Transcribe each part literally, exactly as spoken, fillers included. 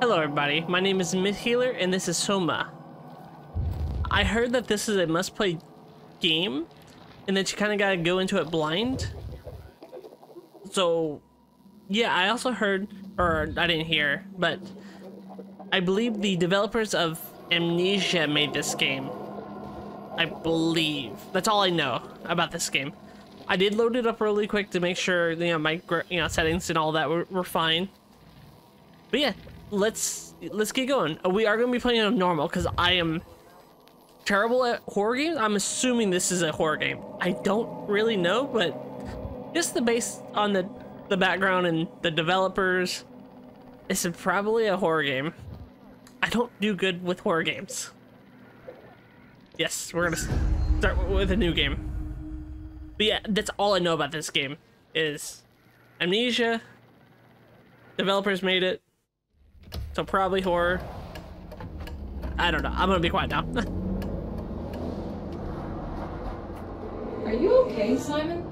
Hello everybody, my name is Mythhealer and this is Soma. I heard that this is a must-play game and that you kind of got to go into it blind. So yeah, I also heard, or I didn't hear, but I believe the developers of Amnesia made this game. I believe. That's all I know about this game. I did load it up really quick to make sure, you know, my you know, settings and all that were, were fine. But yeah. Let's let's get going. We are going to be playing on normal because I am terrible at horror games. I'm assuming this is a horror game. I don't really know, but just the base on the the background and the developers, this is probably a horror game. I don't do good with horror games. Yes, we're gonna start with a new game. But yeah, that's all I know about this game is Amnesia. Developers made it. So probably horror. I don't know. I'm gonna be quiet now. Are you okay, Simon?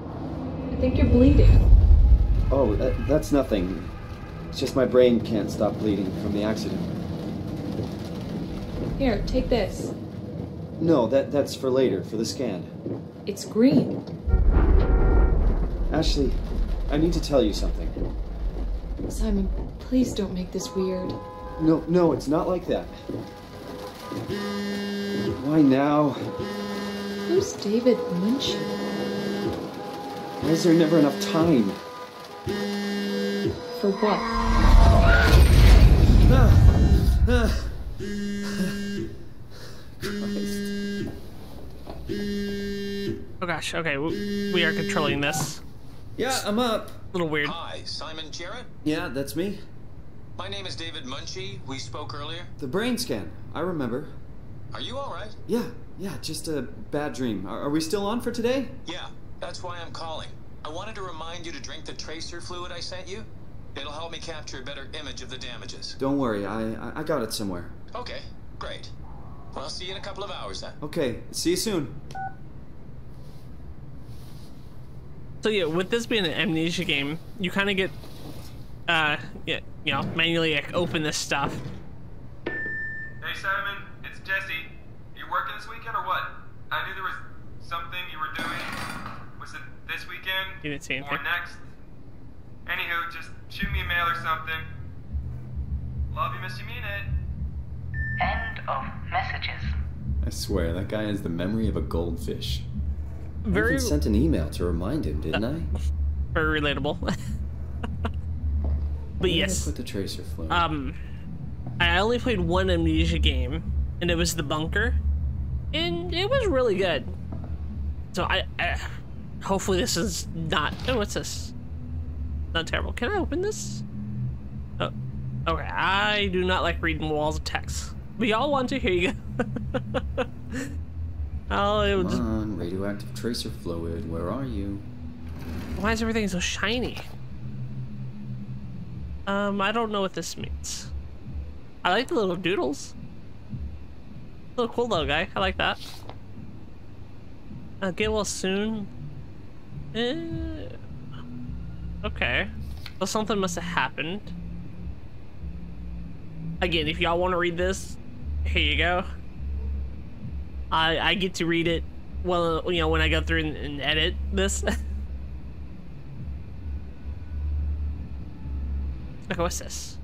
I think you're bleeding. Oh, that, that's nothing. It's just my brain can't stop bleeding from the accident. Here, take this. No, that that's for later, for the scan. It's green. Ashley, I need to tell you something. Simon, please don't make this weird. No, no, it's not like that. Why now? Who's David Munchie? Why is there never enough time? For what? Ah, ah, Christ. Oh gosh, okay, we are controlling this. Yeah, I'm up. A little weird. Hi, Simon Jarrett? Yeah, that's me. My name is David Munchie. We spoke earlier. The brain scan. I remember. Are you all right? Yeah, yeah, just a bad dream. Are, are we still on for today? Yeah, that's why I'm calling. I wanted to remind you to drink the tracer fluid I sent you. It'll help me capture a better image of the damages. Don't worry, I, I, I got it somewhere. Okay, great. Well, I'll see you in a couple of hours then. Okay, see you soon. So yeah, with this being an Amnesia game, you kind of get, uh, yeah, you know, manually like, open this stuff. Hey Simon, it's Jesse. Are you working this weekend or what? I knew there was something you were doing. Was it this weekend? You didn't say anything. Or next? Anywho, just shoot me a mail or something. Love you, miss you, mean it. End of messages. I swear, that guy has the memory of a goldfish. Very I even sent an email to remind him, didn't I? Very relatable. But yes, put the tracer flow. Um, I only played one Amnesia game, and it was The Bunker, and it was really good. So I, I hopefully this is not. Oh, what's this? Not terrible. Can I open this? Oh, okay. I do not like reading walls of text. We all want to. Here you go. Oh, it was. Come on, radioactive tracer fluid. Where are you? Why is everything so shiny? Um, I don't know what this means. I like the little doodles. Little cool little guy. I like that. Uh, get well soon. Eh. Okay. Well, something must have happened. Again, if y'all want to read this, here you go. I, I get to read it, well, you know, when I go through and, and edit this. Okay, what's this?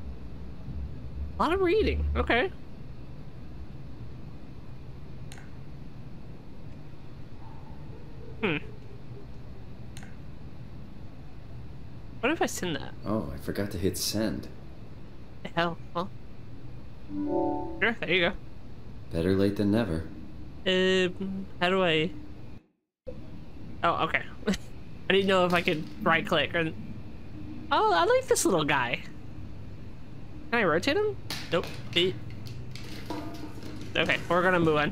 A lot of reading. Okay. Hmm. What if I send that? Oh, I forgot to hit send. The hell, huh? Sure, there you go. Better late than never. Um, how do I? Oh, okay. I didn't know if I could right click or. Oh, I like this little guy. Can I rotate him? Nope. Eight. Okay, we're gonna move on.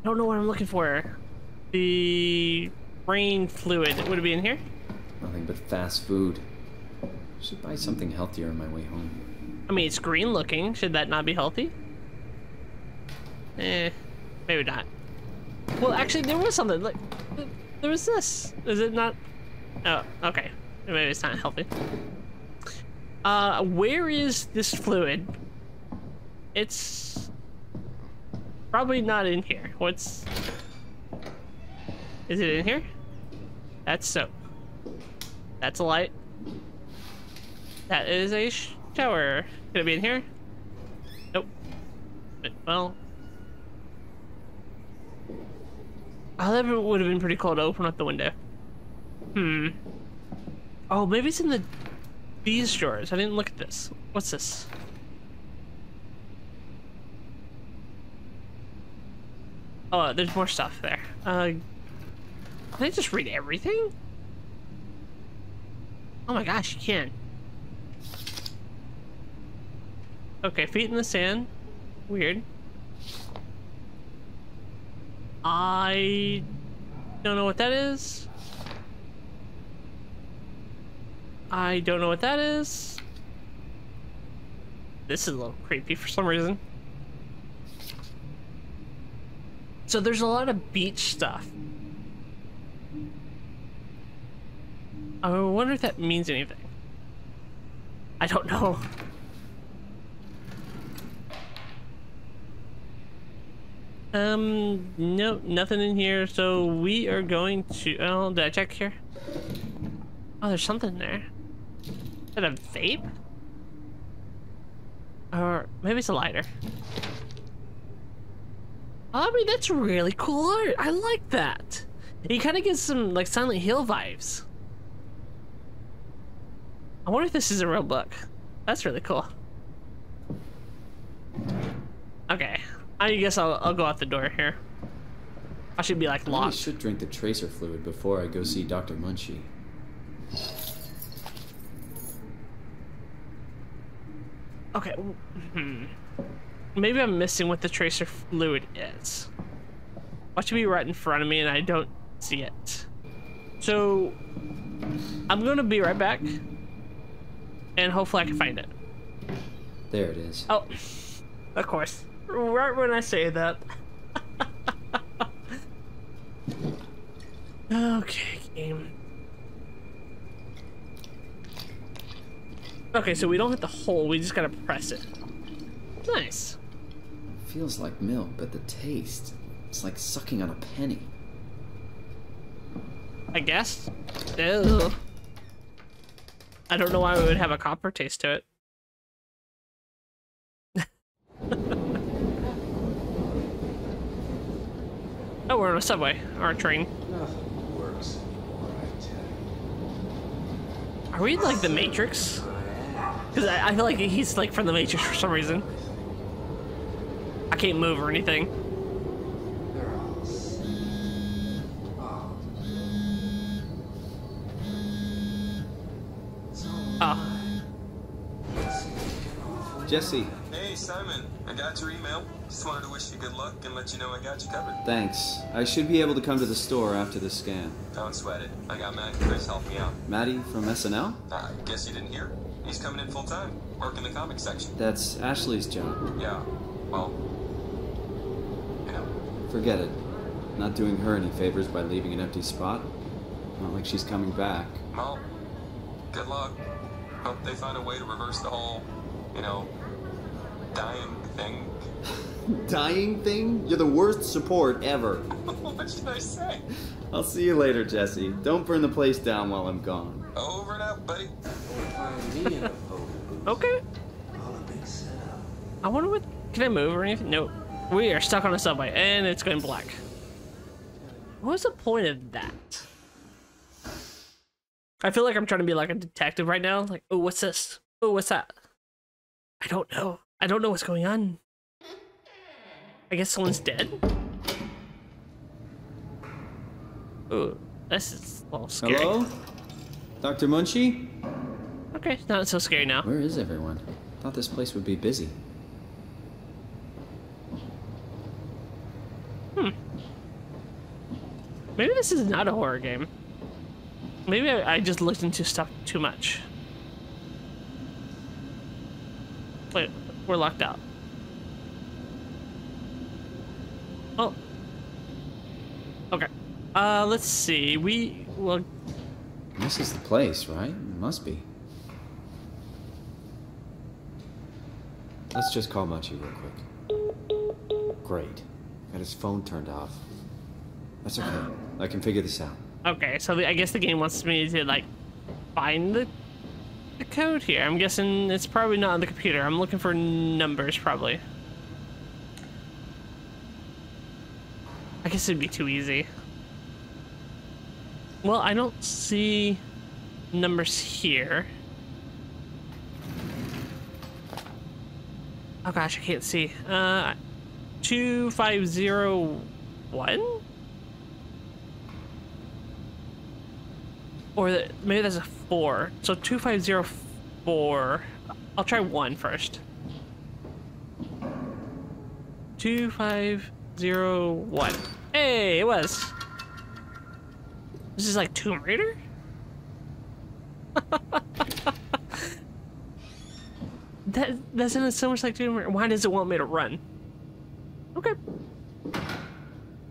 I don't know what I'm looking for. The brain fluid. Would it be in here? Nothing but fast food. I should buy something healthier on my way home. I mean, it's green looking. Should that not be healthy? Eh, maybe not. Well, actually, there was something. Like, there was this. Is it not? Oh, okay. Maybe it's not healthy. Uh, where is this fluid? It's probably not in here. What's... Is it in here? That's soap. That's a light. That is a shower. Could it be in here? Nope. But, well... I thought it would have been pretty cool to open up the window. Hmm. Oh, maybe it's in the... these drawers. I didn't look at this. What's this? Oh, there's more stuff there. Uh, can I just read everything? Oh my gosh, you can. Okay, feet in the sand. Weird. I don't know what that is. I don't know what that is. This is a little creepy for some reason. So there's a lot of beach stuff. I wonder if that means anything. I don't know. Um, no, nothing in here. So we are going to... Oh, did I check here? Oh, there's something there. Is that a vape? Or maybe it's a lighter. I mean, that's really cool art. I like that. It kind of gives some like Silent Hill vibes. I wonder if this is a real book. That's really cool. Okay, I guess I'll, I'll go out the door here. I should be like lost. I should drink the tracer fluid before I go see Doctor Munchie. Okay, hmm. Maybe I'm missing what the tracer fluid is. What should be right in front of me and I don't see it. So I'm gonna be right back and hopefully I can find it. There it is. Oh, of course. Right when I say that. Okay, game. Okay, so we don't hit the hole, we just gotta press it. Nice. Feels like milk, but the taste, it's like sucking on a penny. I guess. Ew. I don't know why we would have a copper taste to it. Oh, we're on a subway, or a train. Nothing works. Are we like the Matrix? Because I, I feel like he's like from the Matrix for some reason. I can't move or anything. Oh. Jesse. Hey, Simon. I got your email. Just wanted to wish you good luck and let you know I got you covered. Thanks. I should be able to come to the store after the scan. Don't sweat it. I got Maddie and Chris helping me out. Maddie from S N L? I guess you didn't hear. He's coming in full time, working the comic section. That's Ashley's job. Yeah, well, you know. Forget it. Not doing her any favors by leaving an empty spot. Not like she's coming back. Well, good luck. Hope they find a way to reverse the whole, you know, dying thing. Dying thing? You're the worst support ever. What should I say? I'll see you later, Jesse. Don't burn the place down while I'm gone. Over and out, buddy. Okay. I wonder what... Can I move or anything? Nope. We are stuck on a subway, and it's going black. What was the point of that? I feel like I'm trying to be like a detective right now. Like, oh, what's this? Oh, what's that? I don't know. I don't know what's going on. I guess someone's dead. Oh, this is a little scary. Hello? Doctor Munchie? Okay, it's not so scary now. Where is everyone? Thought this place would be busy. Hmm. Maybe this is not a horror game. Maybe I, I just looked into stuff too much. Wait, we're locked out. Oh. Okay. Uh, let's see. We will This is the place, right? It must be. Let's just call Munchie real quick. Great. Got his phone turned off. That's okay. I can figure this out. Okay, so the, I guess the game wants me to, like, find the, the code here. I'm guessing it's probably not on the computer. I'm looking for numbers, probably. I guess it'd be too easy. Well, I don't see numbers here. Oh gosh, I can't see. Uh, two five zero one? Or the, maybe that's a four. So two five zero four. I'll try one first. two five zero one. Hey, it was. This is like Tomb Raider? That that sounds so much like Tomb Raider. Why does it want me to run? Okay.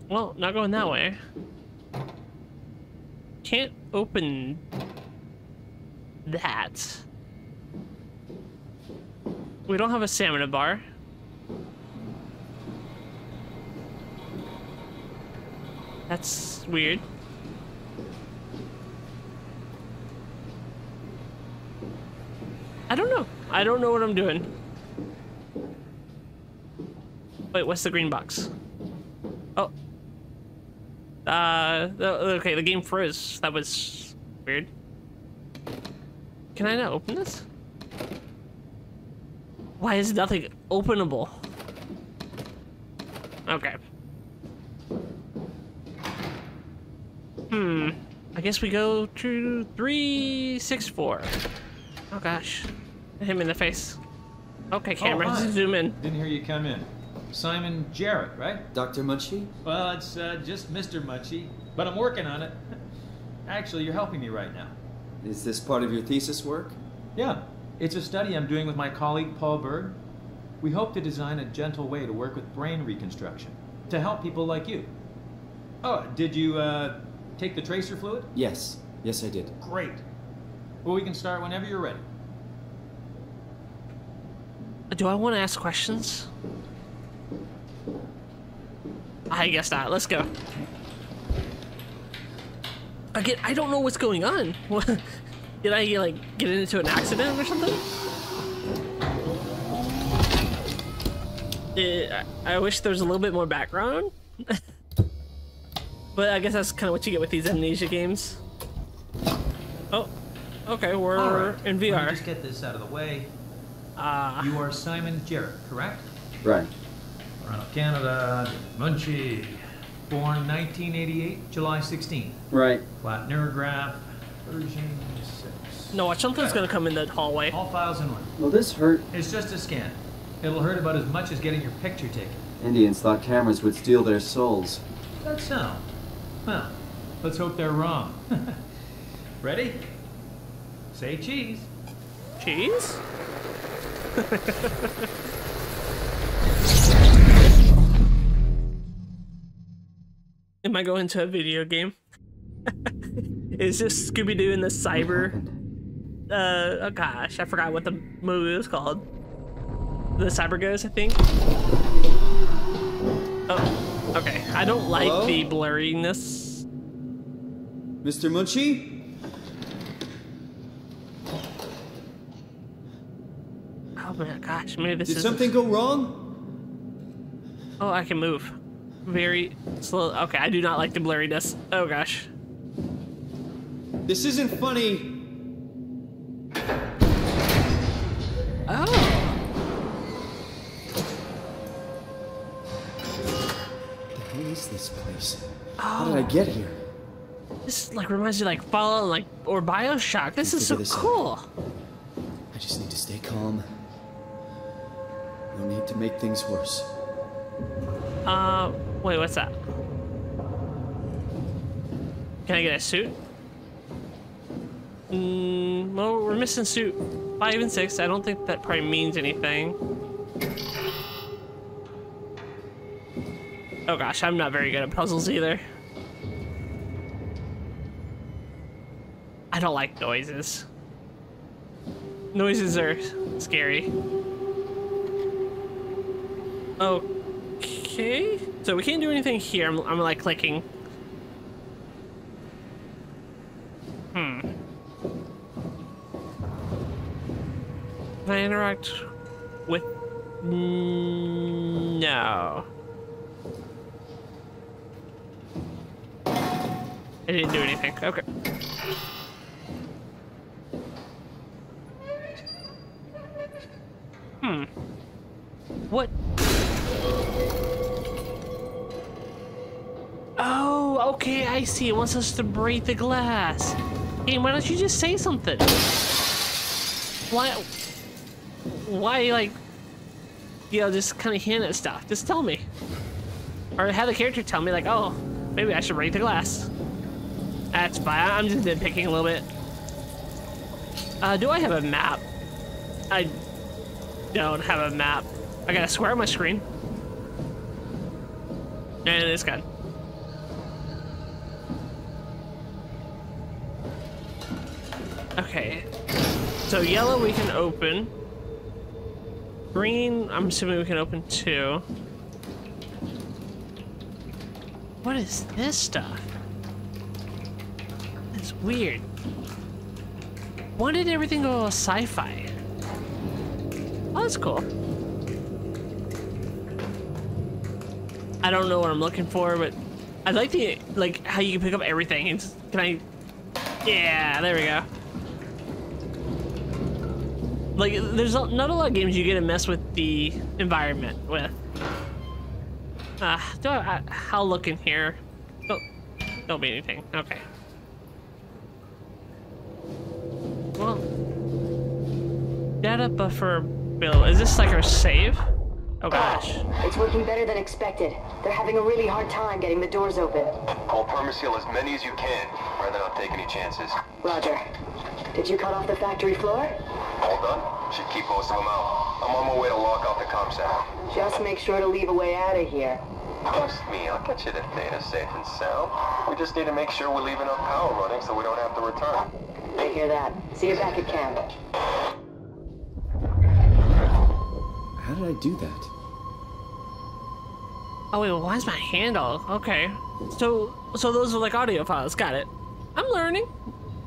Well, not going that way. Can't open that. We don't have a stamina bar. That's weird. I don't know. I don't know what I'm doing. Wait, what's the green box? Oh. Uh, okay, the game froze. That was weird. Can I not open this? Why is nothing openable? Okay. Hmm. I guess we go to three six four. Oh gosh. Hit him in the face. Okay, camera, oh, zoom in. Didn't hear you come in. Simon Jarrett, right? Doctor Munchie? Well, it's uh, just Mister Munchie, but I'm working on it. Actually, you're helping me right now. Is this part of your thesis work? Yeah, it's a study I'm doing with my colleague Paul Berg. We hope to design a gentle way to work with brain reconstruction to help people like you. Oh, did you uh, take the tracer fluid? Yes, yes I did. Great. Well, we can start whenever you're ready. Do I want to ask questions? I guess not. Let's go. Again, I don't know what's going on. Did I like get into an accident or something? It, I wish there was a little bit more background. But I guess that's kind of what you get with these Amnesia games. Oh, okay. We're right in V R. Let me just get this out of the way. Uh, you are Simon Jarrett, correct? Right. Toronto, Canada, Munchie. Born nineteen eighty-eight, July sixteenth. Right. Flat neurograph, version six. No, something's going to come in that hallway. All files in one. Well, this hurt. It's just a scan. It'll hurt about as much as getting your picture taken. Indians thought cameras would steal their souls. That's so. Well, let's hope they're wrong. Ready? Say cheese. Cheese? Am I going to a video game? Is this Scooby-Doo in the cyber? Uh, oh gosh, I forgot what the movie was called. The Cyber Ghost, I think. Oh, okay. I don't like Hello? The blurriness. Mister Munchie? Oh my gosh, maybe this is. Did something go wrong? Oh, I can move. Very slow. Okay, I do not like the blurriness. Oh gosh. This isn't funny. Oh. What the hell is this place? Oh. How did I get here? This like reminds me of, like Fallout, like or BioShock. This is so cool. Out. I just need to stay calm. No need to make things worse. Uh, wait, what's that? Can I get a suit? Mm, well, we're missing suit five and six. I don't think that probably means anything. Oh gosh, I'm not very good at puzzles either. I don't like noises. Noises are scary. Okay, so we can't do anything here. I'm, I'm like clicking. Hmm. Can I interact with? No. I didn't do anything. Okay. Hmm. What? Oh, okay, I see. It wants us to break the glass. Hey, why don't you just say something? Why? Why, like, you know, just kind of hint at stuff? Just tell me. Or have the character tell me, like, oh, maybe I should break the glass. That's fine. I'm just nitpicking a little bit. Uh, do I have a map? I don't have a map. I gotta swear on my screen. And it's gone. Okay. So yellow we can open. Green, I'm assuming we can open too. What is this stuff? It's weird. Why did everything go sci-fi? Oh, that's cool. I don't know what I'm looking for, but I like the like how you can pick up everything. And can I? Yeah, there we go. Like, there's not a lot of games you get to mess with the environment with. Uh, do I, I, I'll look in here. Oh, don't be anything. Okay. Well, data buffer bill. Is this like our save? Oh gosh. Ah, it's working better than expected. They're having a really hard time getting the doors open. Call Permaseal as many as you can, rather not take any chances. Roger. Did you cut off the factory floor? All done. Should keep most of them out. I'm on my way to lock off the comm center. Just make sure to leave a way out of here. Trust me, I'll get you to Theta safe and sound. We just need to make sure we're leaving enough power running so we don't have to return. I hear that. See you back at camp. How did I do that? Oh wait, well, why is my hand all okay? So, so those are like audio files. Got it. I'm learning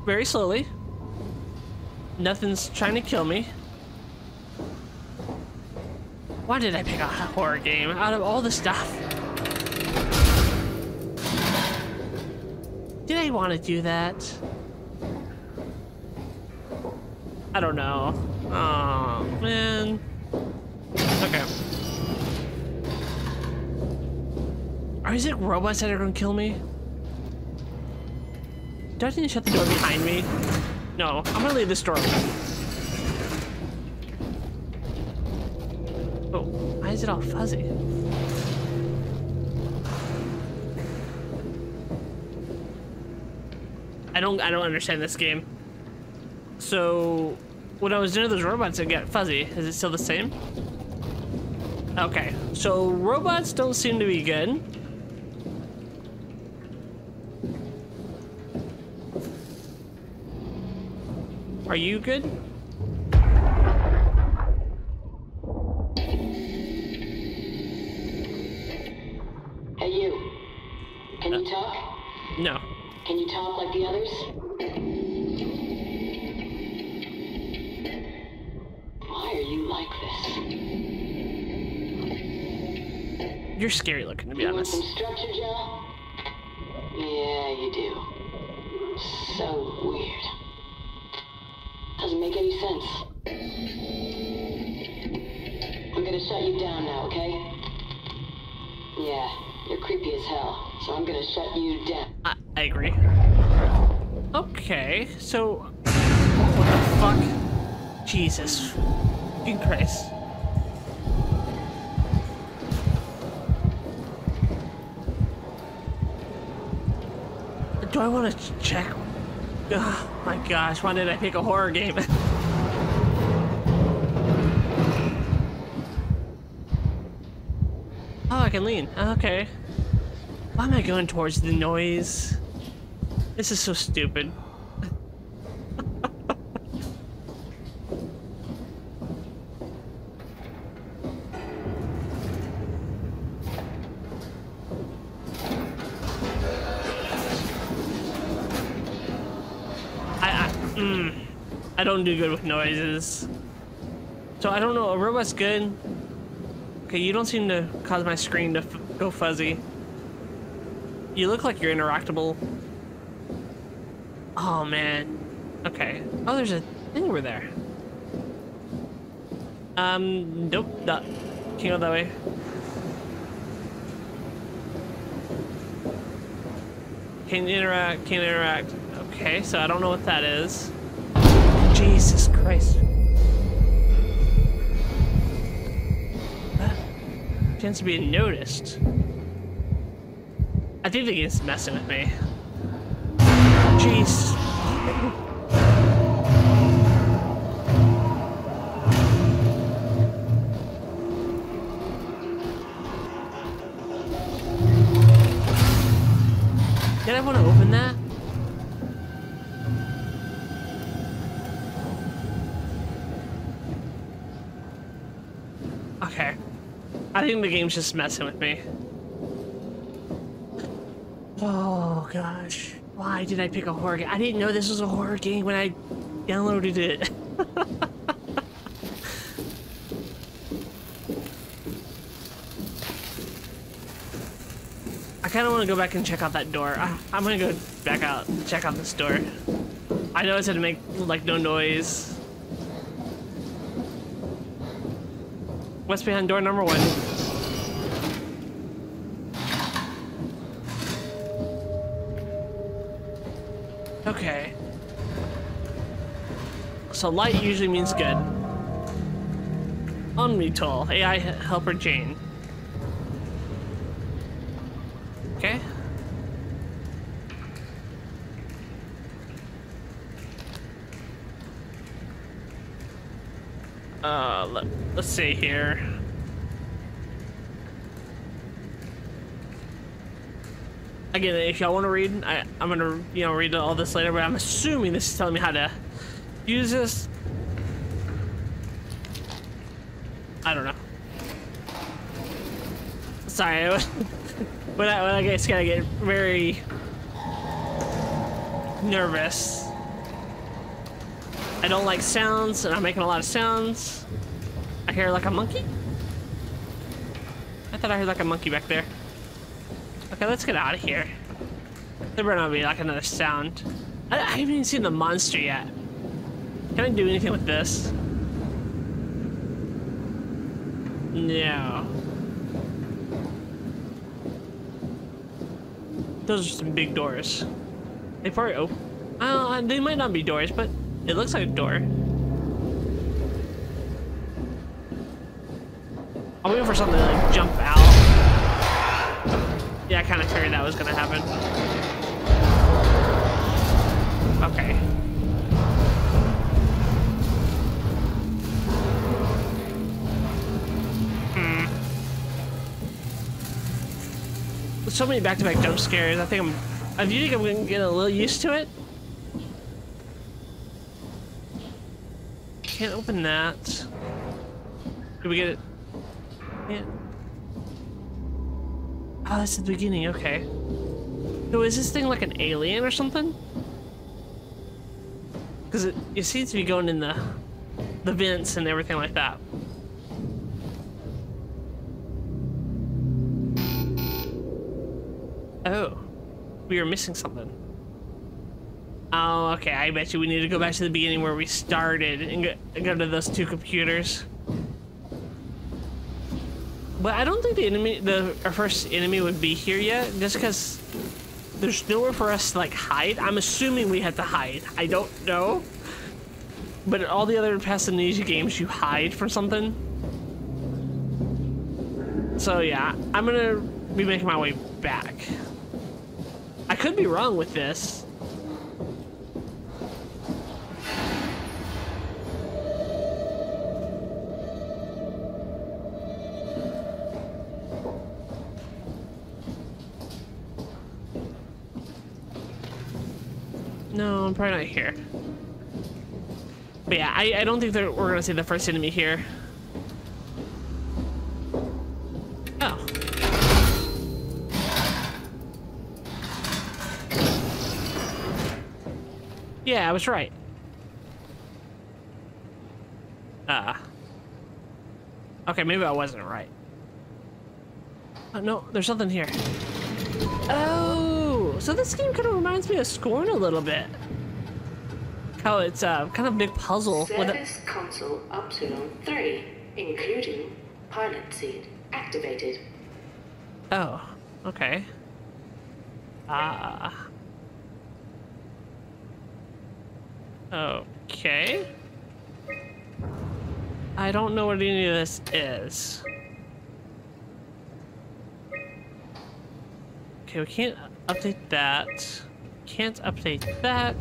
very slowly. Nothing's trying to kill me. Why did I pick out a horror game out of all the stuff? Did I want to do that? I don't know. Oh, man. Okay. Are is it robots that are gonna kill me? Do I need to shut the door behind me? No, I'm gonna leave this door open. Oh, why is it all fuzzy? I don't I don't understand this game. So when I was doing those robots it got fuzzy. Is it still the same? Okay, so robots don't seem to be good. Are you good? Hey, you. Can uh, you talk? No. Can you talk like the others? Why are you like this? You're scary looking, to be you honest. Want some structure, Joe? Yeah, you do. So weird. Doesn't make any sense. We're gonna shut you down now, okay? Yeah, you're creepy as hell, so I'm gonna shut you down. I, I agree. Okay, so what the fuck? Jesus, fucking Christ. Do I want to check? Oh my gosh, why did I pick a horror game? Oh, I can lean. Okay. Why am I going towards the noise? This is so stupid. I don't do good with noises. So I don't know, a robot's good. Okay, you don't seem to cause my screen to f go fuzzy. You look like you're interactable. Oh man. Okay. Oh, there's a thing over there. Um, nope, not. Can you go that way? Can you interact, can you interact. Okay, so I don't know what that is. Jesus Christ. Chance to be noticed. I think it's messing with me. Jeez. Did I want to open that? Okay. I think the game's just messing with me. Oh gosh, why did I pick a horror game? I didn't know this was a horror game when I downloaded it. I kind of want to go back and check out that door. I, I'm gonna go back out and check out this door. I know it said to make like no noise. What's behind door number one? Okay. So light usually means good. Omnitool, A I helper Jane. Okay. Uh, let, let's see here. Again, if y'all want to read, I, I'm gonna, you know, read all this later. But I'm assuming this is telling me how to use this. I don't know. Sorry, when I, when I get scared, I get very nervous. I don't like sounds, and I'm making a lot of sounds. I hear like a monkey? I thought I heard like a monkey back there. Okay, let's get out of here. There better not be like another sound. I, I haven't even seen the monster yet. Can I do anything with this? No. Those are some big doors. They probably open. Uh, they might not be doors, but it looks like a door. I'm waiting for something to like jump out. Yeah, I kind of figured that was gonna happen. Okay. Hmm. So many back-to-back jump scares. I think I'm. I think I'm gonna get a little used to it. Can't open that. Did we get it? Yeah. Oh, that's the beginning. Okay. So is this thing like an alien or something? Because it, it seems to be going in the the vents and everything like that. Oh, we are missing something. Oh, okay, I bet you we need to go back to the beginning where we started and go, and go to those two computers. But I don't think the enemy, the our first enemy would be here yet, just because there's nowhere for us to like hide. I'm assuming we had to hide. I don't know. But in all the other past Amnesia games, you hide for something. So yeah, I'm gonna be making my way back. I could be wrong with this. No, I'm probably not here. But yeah, I, I don't think that we're gonna see the first enemy here. Oh. Yeah, I was right. Ah. Okay, maybe I wasn't right. Oh, no, there's something here. Oh, so this game kind of reminds me of Scorn a little bit. How it's uh, kind of a big puzzle. Service with console Upsilon three, including pilot seed, activated. Oh, okay. Ah. Uh, okay. I don't know what any of this is. Okay, we can't update that. Can't update that.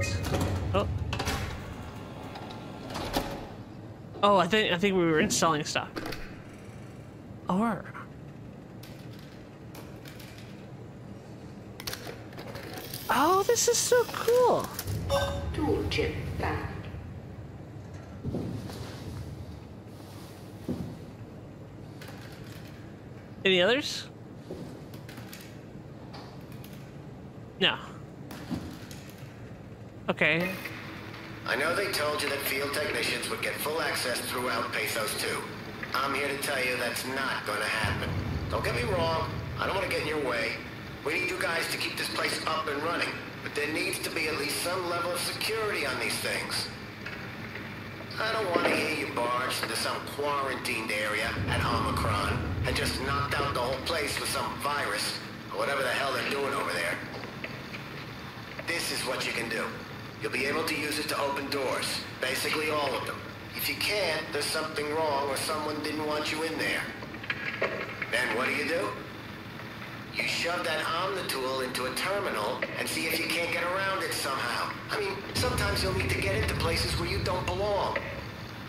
Oh. Oh, I think I think we were installing stuff. Or. Oh, this is so cool. Tool chip back. Any others? No. Okay. I know they told you that field technicians would get full access throughout PATHOS two. I'm here to tell you that's not going to happen. Don't get me wrong. I don't want to get in your way. We need you guys to keep this place up and running. But there needs to be at least some level of security on these things. I don't want to hear you barge into some quarantined area at Omicron and just knocked out the whole place with some virus or whatever the hell they're doing over there. This is what you can do. You'll be able to use it to open doors, basically all of them. If you can't, there's something wrong or someone didn't want you in there. Then what do you do? You shove that Omnitool into a terminal and see if you can't get around it somehow. I mean, sometimes you'll need to get into places where you don't belong.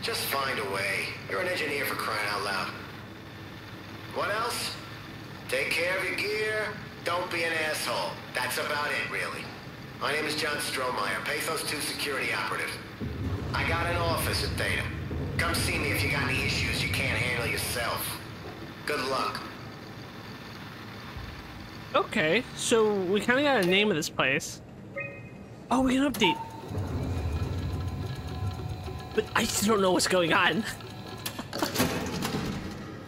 Just find a way. You're an engineer for crying out loud. What else? Take care of your gear. Don't be an asshole. That's about it, really. My name is John Strohmeyer, PATHOS two security operative. I got an office at Theta. Come see me if you got any issues you can't handle yourself. Good luck. Okay, so we kind of got a name of this place. Oh, we can update. But I just don't know what's going on.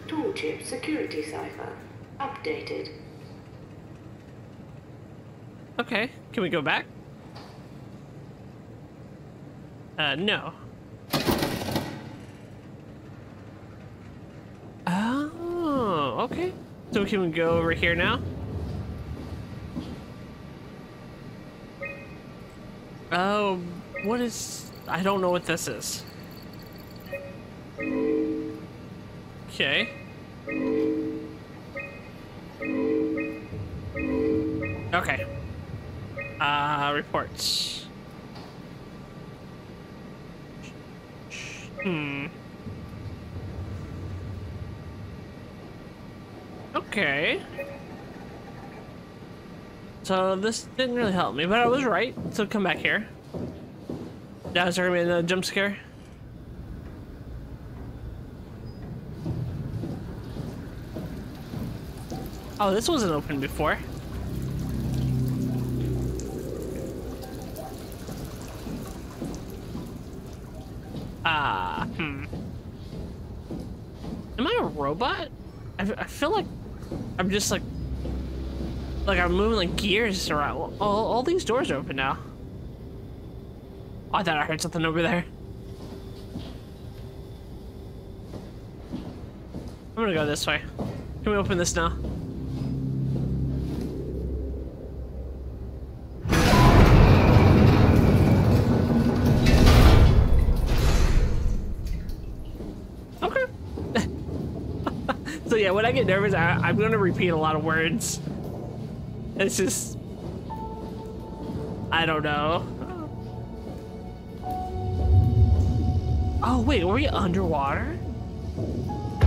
Toolchip security cipher updated. Okay, can we go back? Uh, no. Oh, okay. So can we go over here now? Oh, what is... I don't know what this is. Okay. Okay. Uh, reports. Hmm. Okay. So this didn't really help me, but I was right. So come back here. Now is there gonna be another jump scare? Oh, this wasn't open before. Ah, uh, hmm. Am I a robot? I, I feel like I'm just like Like I'm moving like gears around. All, all these doors are open now. Oh, I thought I heard something over there. I'm gonna go this way. Can we open this now? Okay. So yeah, when I get nervous, I, I'm gonna repeat a lot of words. It's just, I don't know. Oh wait, were we underwater? I'm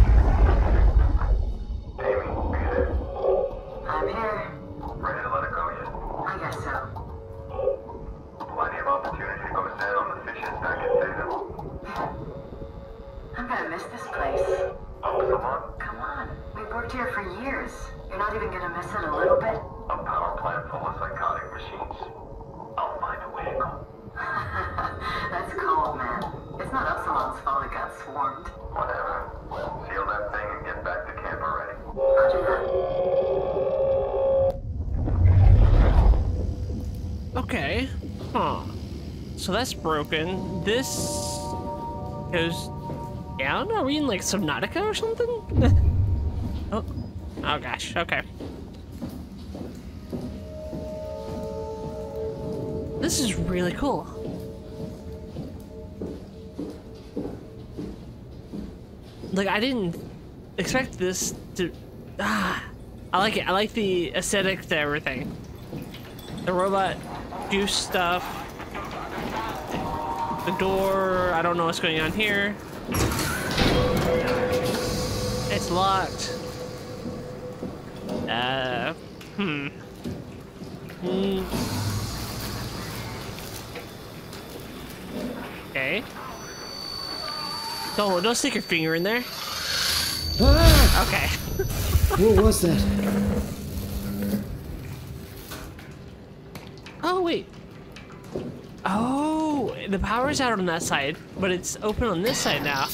here. Ready to let it go yet? I guess so. Plenty of opportunity to go stand on the fishes back at Theta. I'm gonna miss this place. Oh, come on. Come on. We've worked here for years. You're not even gonna miss it a little bit? A power plant full of psychotic machines. I'll find a way to go. That's cool, man. It's not Upsilon's fault it got swarmed. So that's broken. This goes down? Are we in like Subnautica or something? oh. oh gosh, okay. This is really cool. Like, I didn't expect this to... Ah, I like it. I like the aesthetic to everything. The robot juice stuff. The door. I don't know what's going on here. It's locked. Uh, hmm. Hmm. Okay. Don't, don't stick your finger in there. Ah! Okay. What was that? Oh, wait. Oh, the power's out on that side, but it's open on this side now.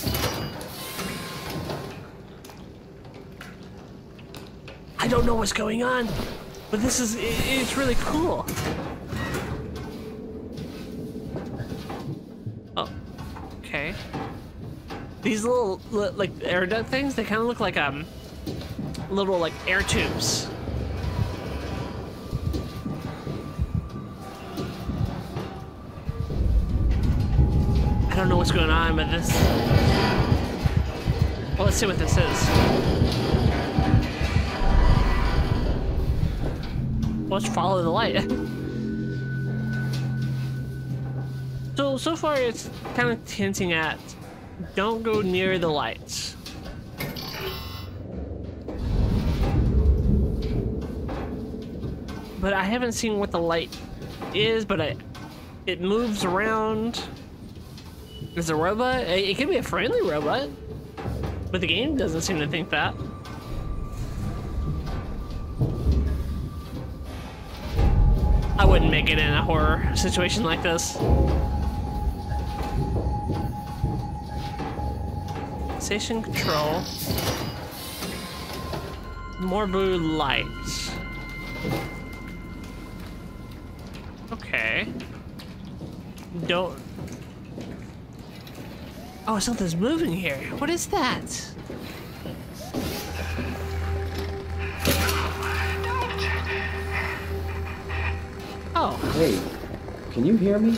I don't know what's going on, but this is, it, it's really cool. Okay. These little, like, air duct things, they kind of look like, um, little, like, air tubes. I don't know what's going on with this. Well, let's see what this is. Let's follow the light. So, so far it's kind of hinting at don't go near the lights. But I haven't seen what the light is, but I, it moves around. It's a robot. It, it could be a friendly robot, but the game doesn't seem to think that. I wouldn't make it in a horror situation like this. Station control. More blue lights. Okay. Don't. Oh, something's moving here. What is that? Oh. Hey, can you hear me?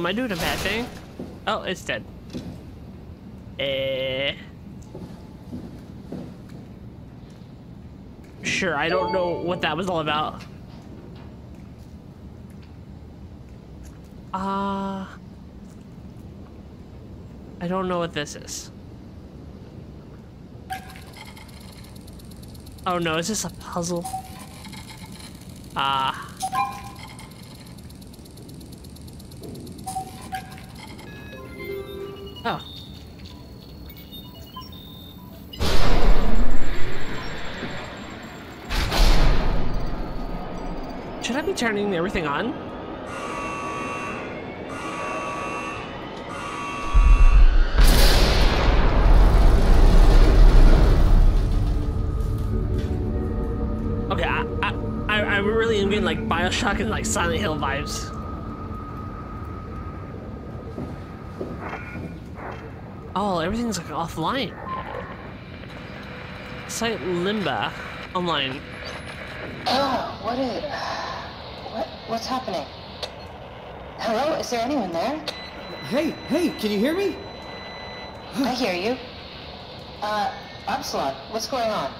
Am I doing a bad thing? Oh, it's dead. Eh. Sure, I don't know what that was all about. Ah. Uh, I don't know what this is. Oh no, is this a puzzle? Ah. Uh, Oh. Should I be turning everything on? Okay, I I I really am getting like Bioshock and like Silent Hill vibes. Oh, everything's like offline. Site Limba online. Oh, what is what what's happening? Hello, is there anyone there? Hey, hey, can you hear me? I hear you. Uh, Absalom, what's going on?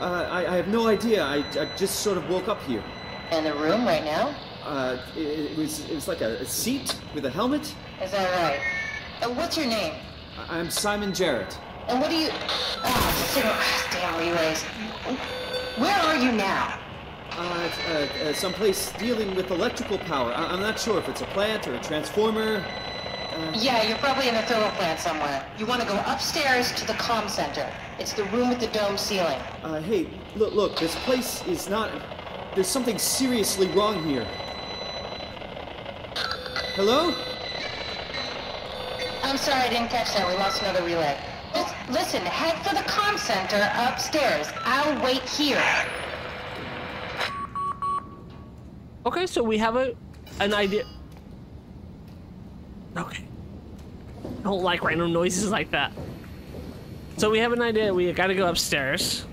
Uh, I, I have no idea. I, I just sort of woke up here. In the room right now? Uh, it, it was it was like a, a seat with a helmet. Is that right? Uh, what's your name? I'm Simon Jarrett. And what do you... Oh, so, damn relays. Where are you now? Uh, uh, uh, someplace dealing with electrical power. I I'm not sure if it's a plant or a transformer. Uh... Yeah, you're probably in a thermal plant somewhere. You want to go upstairs to the comm center. It's the room with the dome ceiling. Uh, hey, look, look, this place is not... There's something seriously wrong here. Hello? I'm sorry, I didn't catch that. We lost another relay. Listen, head for the comm center upstairs. I'll wait here. Okay, so we have a an idea. Okay. I don't like random noises like that. So we have an idea. We gotta go upstairs.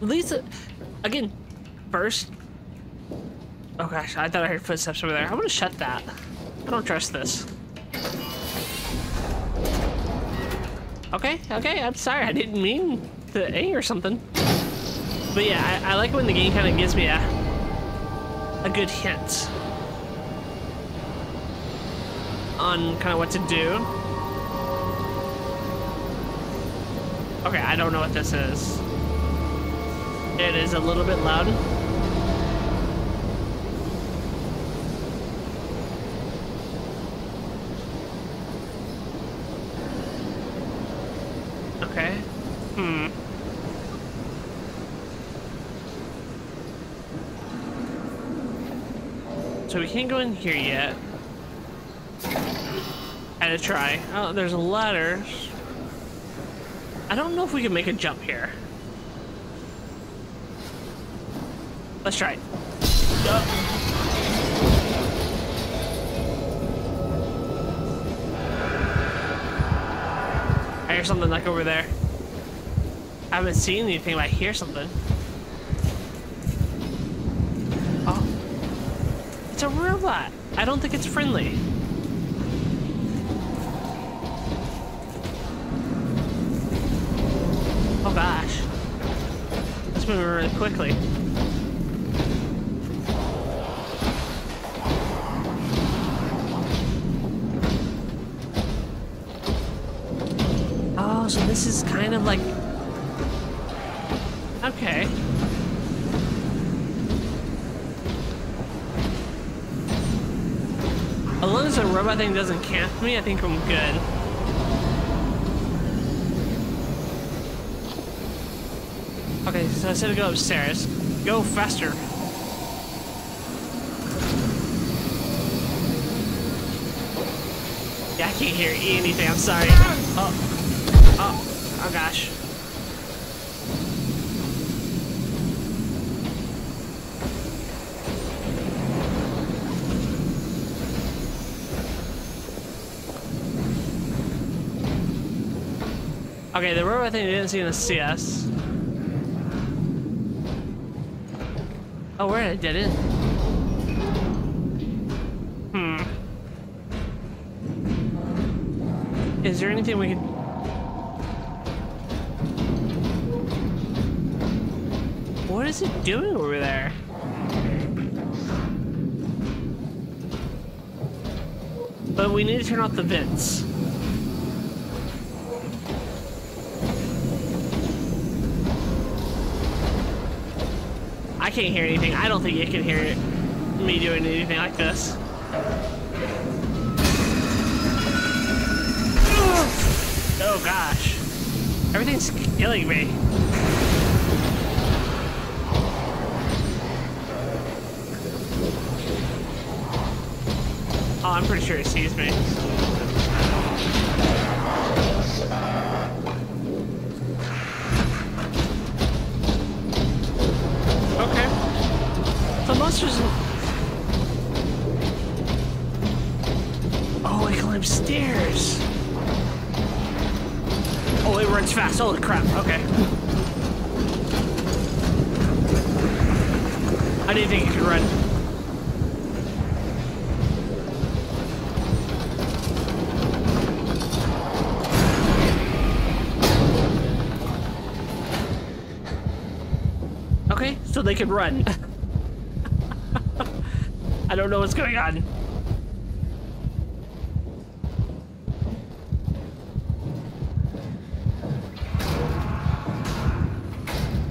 Lisa, again, first. Oh gosh, I thought I heard footsteps over there. I'm gonna shut that. I don't trust this. Okay, okay, I'm sorry. I didn't mean to aim or something. But yeah, I, I like when the game kind of gives me a, a good hint on kind of what to do. Okay, I don't know what this is. It is a little bit loud. Okay. Hmm. So we can't go in here yet. I had a try. Oh, there's a ladder. I don't know if we can make a jump here. Let's try it. Oh. I hear something like over there. I haven't seen anything, but I hear something. Oh. It's a robot. I don't think it's friendly. Oh gosh. Let's move really quickly. Oh, so this is kind of like... Okay. As long as the robot thing doesn't camp me, I think I'm good. Okay, so I said to go upstairs. Go faster. Yeah, I can't hear anything. I'm sorry. Oh, oh, oh gosh. Okay, the robot thing didn't seem to see us. Oh, we're at a dead end. Hmm. Is there anything we can... What is it doing over there? But we need to turn off the vents. I can't hear anything. I don't think you can hear me doing anything like this. Oh gosh. Everything's killing me. Oh, I'm pretty sure it sees me. Oh, I climbed stairs. Oh, it runs fast. Holy crap. Okay. I didn't think it could run. Okay, so they could run. I don't know what's going on.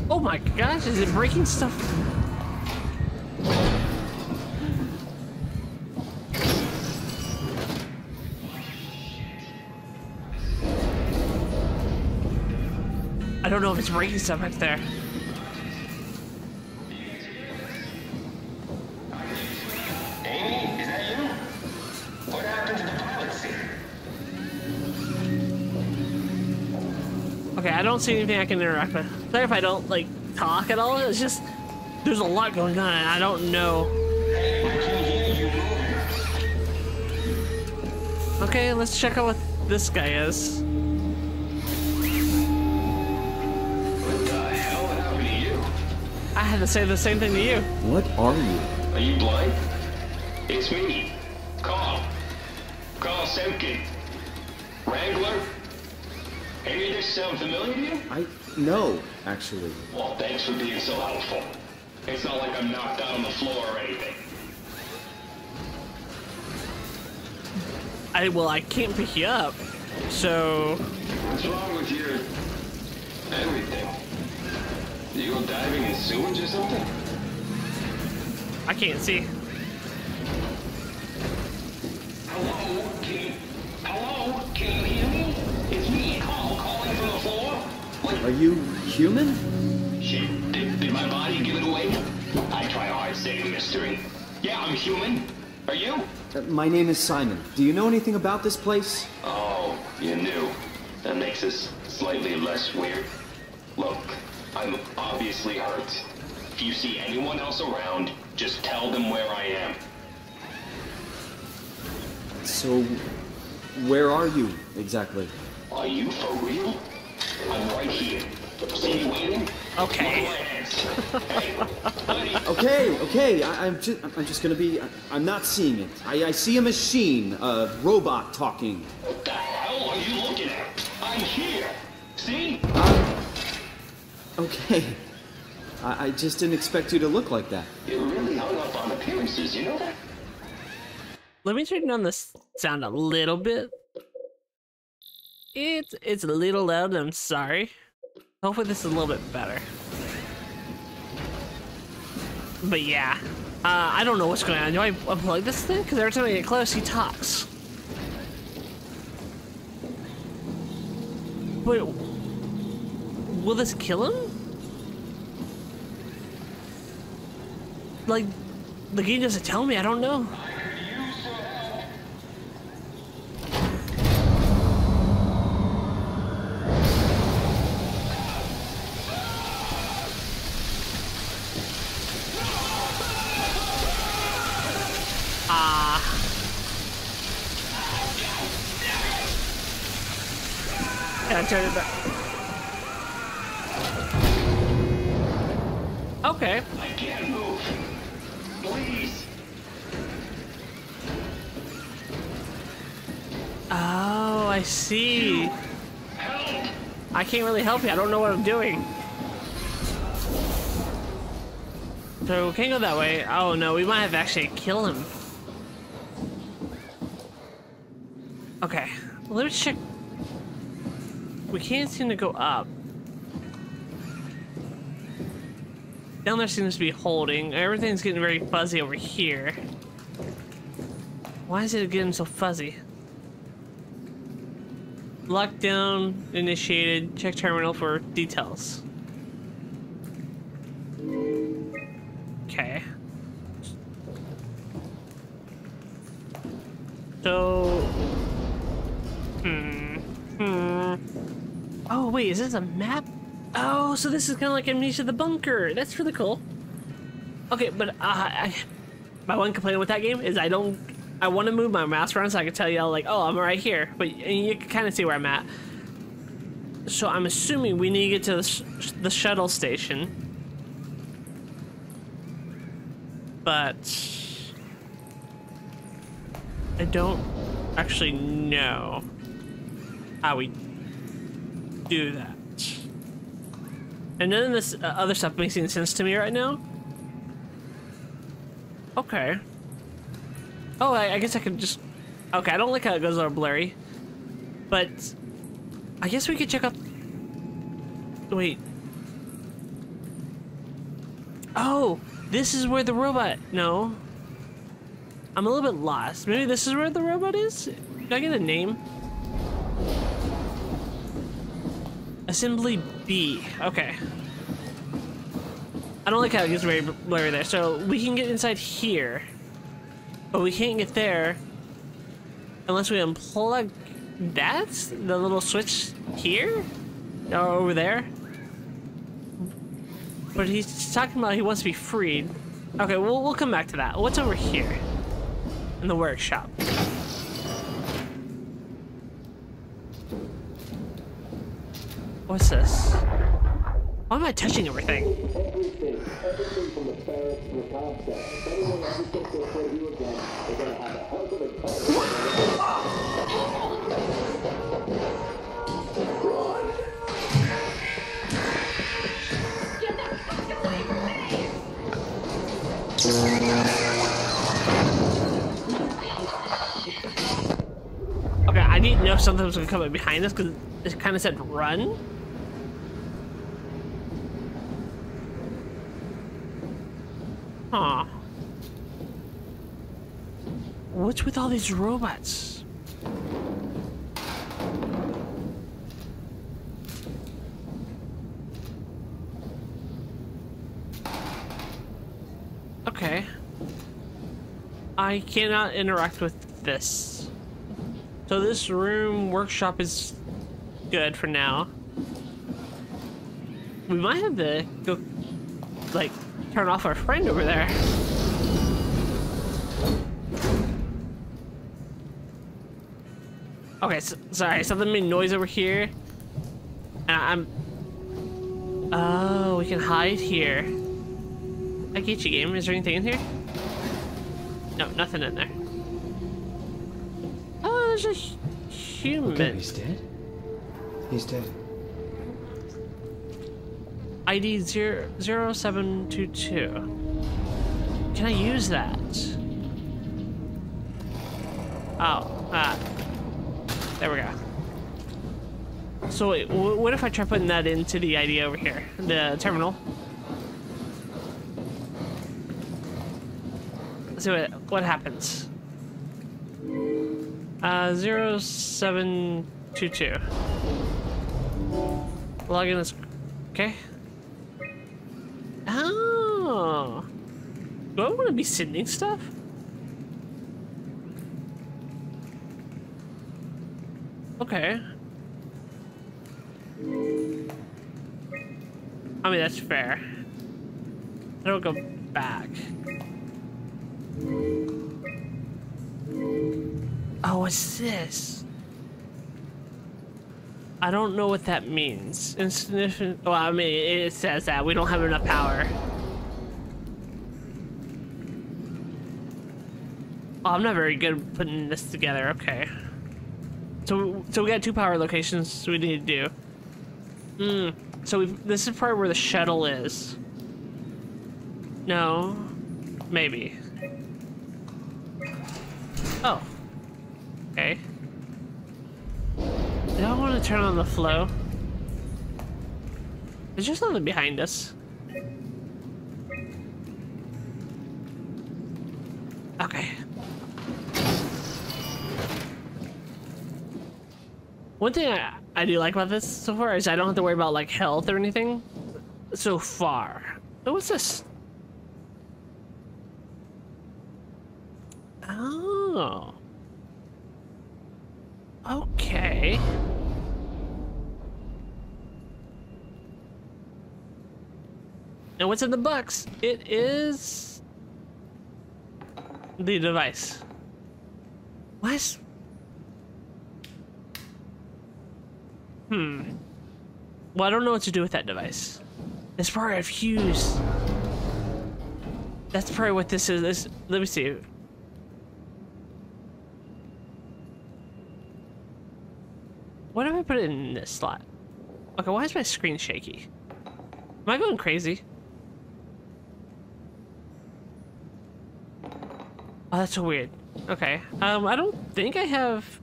Oh my gosh, is it breaking stuff? I don't know if it's breaking stuff up there. Okay, I don't see anything I can interact with. Sorry if I don't, like, talk at all. It's just, there's a lot going on, and I don't know. Okay, let's check out what this guy is. What the hell happened to you? I had to say the same thing to you. What are you? Are you blind? It's me, Carl. Carl Semken. Wrangler? Any of this sound familiar to you? I... no, actually. Well, thanks for being so helpful. It's not like I'm knocked out on the floor or anything. I... well, I can't pick you up, so... What's wrong with your... everything? Did you go diving in sewage or something? I can't see. Hello? Can you... hello? Can you hear me? It's me, Carl, calling from the floor. What? Are you human? Shit, did, did my body give it away? I try hard saying mystery. Yeah, I'm human. Are you? Uh, my name is Simon. Do you know anything about this place? Oh, you knew. That makes us slightly less weird. Look, I'm obviously hurt. If you see anyone else around, just tell them where I am. So, where are you exactly? Are you for real? I'm right here. See me waiting? Okay. Hey, okay, okay. I, I'm just, I'm just gonna be. I, I'm not seeing it. I, I see a machine, a robot talking. What the hell are you looking at? I'm here. See? Uh, okay. I, I just didn't expect you to look like that. You're really hung up on appearances, you know that? Let me turn down the sound a little bit. It's it's a little loud. I'm sorry. Hopefully this is a little bit better. But yeah, uh, I don't know what's going on. Do I unplug this thing? Because every time I get close, he talks. Wait, will this kill him? Like, the game doesn't tell me. I don't know. Turn it back. Okay. I can't move. Please. Oh, I see. You help. I can't really help you. I don't know what I'm doing. So we can't go that way. Oh no, we might have actually killed him. Okay. Let me check. We can't seem to go up. Down there seems to be holding. Everything's getting very fuzzy over here. Why is it getting so fuzzy? Lockdown initiated. Check terminal for details. Okay. So... Hmm. Hmm. Oh, wait, is this a map? Oh, so this is kind of like Amnesia the Bunker. That's really cool. Okay, but uh, I, my one complaint with that game is I don't... I want to move my mouse around so I can tell y'all, like, oh, I'm right here. But and you can kind of see where I'm at. So I'm assuming we need to get to the, sh the shuttle station. But... I don't actually know how we... do that, and none of this uh, other stuff makes any sense to me right now. Okay. Oh, I, I guess I could just. Okay, I don't like how it goes all blurry, but I guess we could check out. Wait. Oh, this is where the robot. No. I'm a little bit lost. Maybe this is where the robot is. Did I get a name? Assembly B. Okay. I don't like how it gets very blurry there. So we can get inside here, but we can't get there unless we unplug that, the little switch here. over there. But he's talking about he wants to be freed. Okay, we'll, we'll come back to that. What's over here? In the workshop. What's this? Why am I touching everything? Everything, everything from the ferrets to the concept. Anyone who thinks they'll play you again is going to have a hell of a time. Run! Get the fuck away from me! Okay, I didn't know if something was going to come up behind us because it kind of said run. Huh. What's with all these robots? Okay. I cannot interact with this. So this room workshop is good for now. We might have to go, like, turn off our friend over there. Okay, so, sorry, something made noise over here. And I'm. Oh, we can hide here. I get you, game. Is there anything in here? No, nothing in there. Oh, there's a h human. He's dead. He's dead. I D zero, zero, zero seven two two. Can I use that? Oh, ah. There we go. So wait, what if I try putting that into the I D over here? The terminal? Let's see what, what happens. Uh, zero seven two two. Login is... okay. Oh, do I want to be sending stuff? Okay. I mean, that's fair. I don't go back. Oh, what's this? I don't know what that means. Insignificant. Well, I mean, it says that we don't have enough power. Oh, I'm not very good at putting this together. Okay. So, so we got two power locations we need to do. Mm. So we've, this is probably where the shuttle is. No, maybe. Oh. Okay. Do I want to turn on the flow? There's just something behind us. Okay. One thing I, I do like about this so far is I don't have to worry about like health or anything so far. Oh, what's this? Oh. Okay. And what's in the box? It is the device. What? Hmm. Well, I don't know what to do with that device. It's probably a fuse. That's probably what this is. This, let me see. What if I put it in this slot? Okay, why is my screen shaky? Am I going crazy? Oh, that's so weird. Okay. Um, I don't think I have...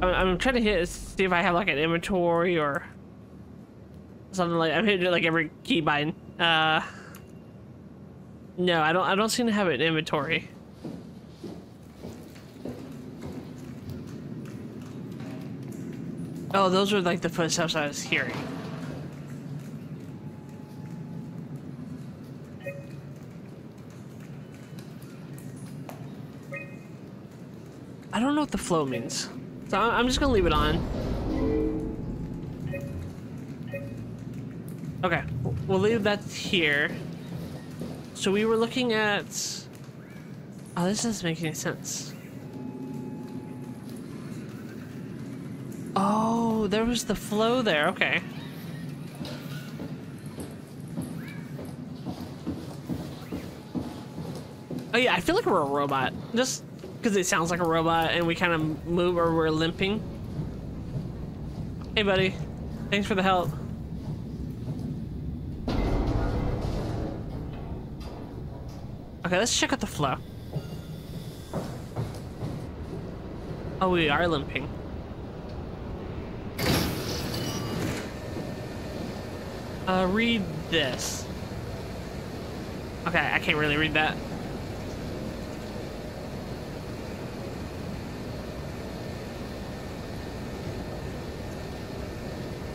I'm, I'm trying to hit see if I have like an inventory or something like... I'm hitting like every keybind. Uh, no, I don't, I don't seem to have an inventory. Oh, those were like the footsteps I was hearing. I don't know what the flow means. So I'm just gonna leave it on. Okay, we'll leave that here. So we were looking at... Oh, this doesn't make any sense. Oh, there was the flow there, okay. Oh yeah, I feel like we're a robot. Just because it sounds like a robot and we kind of move or we're limping. Hey buddy, thanks for the help. Okay, let's check out the flow. Oh, we are limping. Uh, read this. Okay, I can't really read that.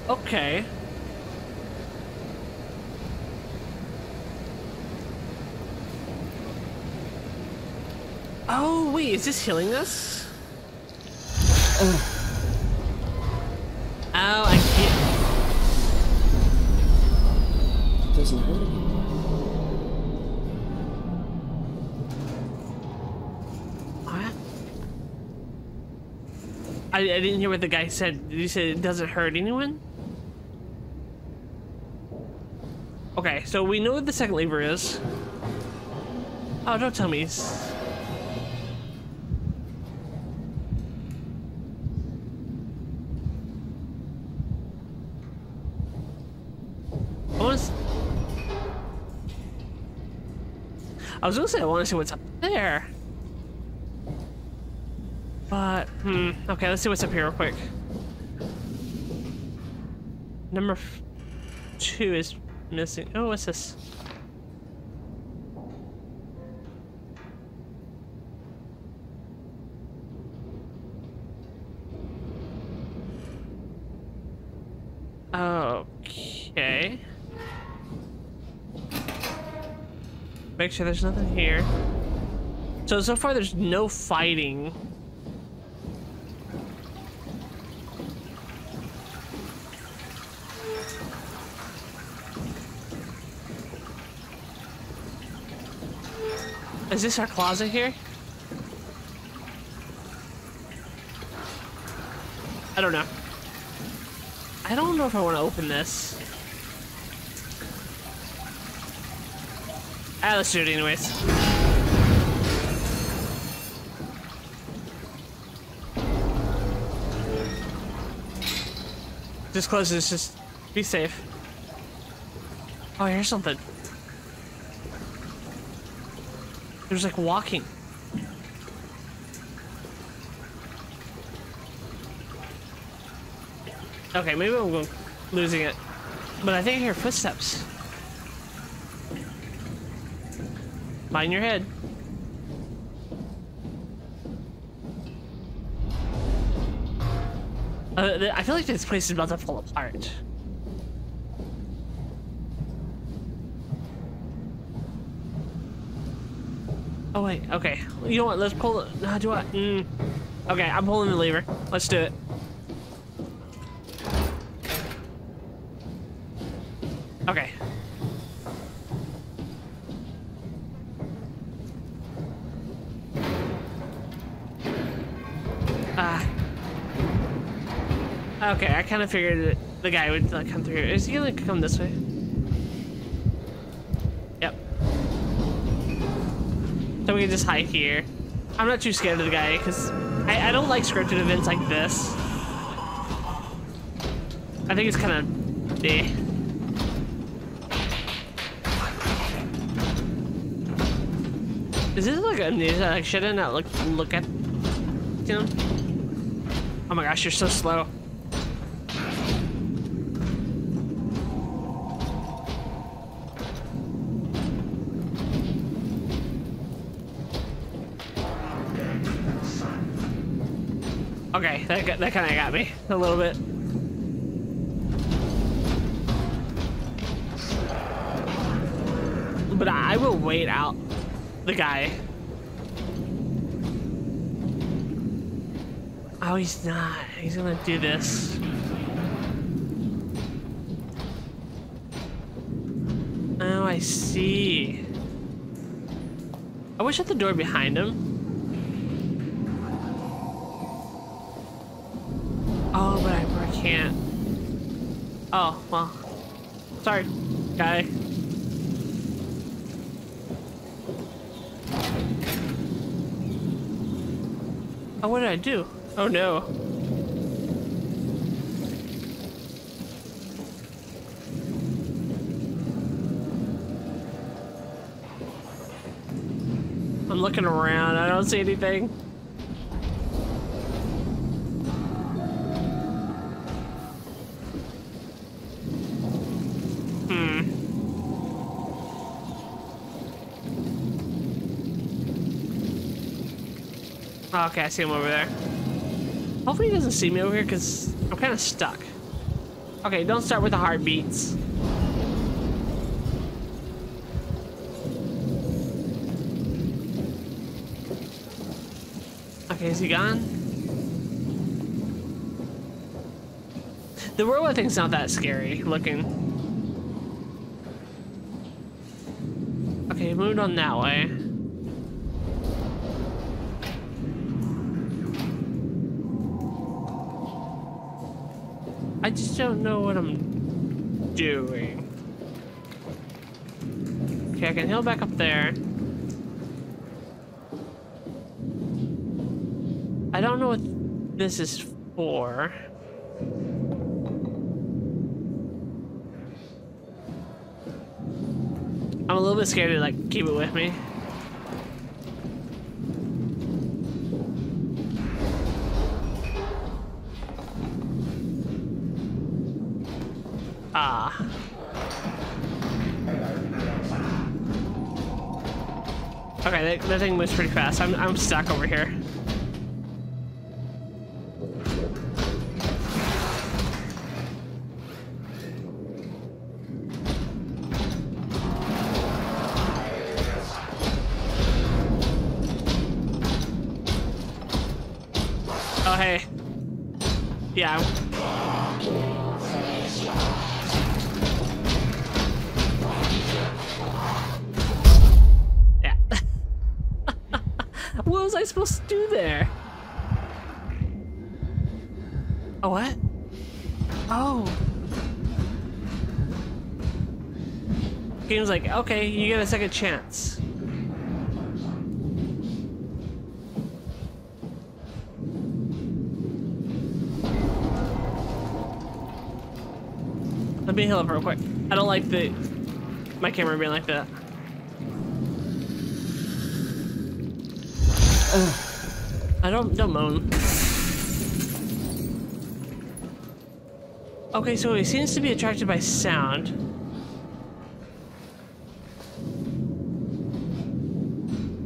Okay. Oh, wait, is this healing us? Oh. Oh, I can't. It doesn't hurt anymore. What? I, I didn't hear what the guy said. He said it doesn't hurt anyone? Okay, so we know what the second lever is. Oh, don't tell me. I was gonna say I want to see what's up there, but hmm. Okay, let's see what's up here real quick. Number f two is missing. Oh, what's this? Okay. Make sure there's nothing here. So, so far there's no fighting. Is this our closet here? I don't know. I don't know if I want to open this. Ah, let's do it anyways. Just close this, just be safe. Oh, here's something. There's like walking. Okay, maybe I'm losing it. But I think I hear footsteps. Mind your head. Uh, I feel like this place is about to fall apart. Oh wait, okay. You know what? Let's pull it. How do I? Mm. Okay, I'm pulling the lever. Let's do it. Okay. Okay, I kind of figured that the guy would like come through. Is he gonna come this way? Yep. So we can just hide here. I'm not too scared of the guy because I, I don't like scripted events like this. I think it's kind of eh. Is this like Amnesia? Like, should I not look look at him? Oh my gosh, you're so slow. Okay, that, that kind of got me a little bit. But I will wait out the guy. Oh, he's not. He's gonna do this. Oh, I see. I wish I had the door behind him. Oh, but I can't. Oh, well. Sorry, guy. Oh, what did I do? Oh no. I'm looking around. I don't see anything. Hmm. Okay, I see him over there. Hopefully he doesn't see me over here because I'm kind of stuck. Okay, don't start with the heartbeats. Okay, is he gone? The robot thing's not that scary looking. Okay, moved on that way. I just don't know what I'm doing. Okay, I can heal back up there. I don't know what this is for. I'm a little bit scared to like keep it with me. Okay, that, that thing moves pretty fast. I'm, I'm stuck over here. Oh, hey. Yeah. I'm supposed to do there? Oh, what? Oh. Game's like, okay, you get a second chance. Let me heal up real quick. I don't like the my camera being like that. I don't don't moan. Okay, so he seems to be attracted by sound.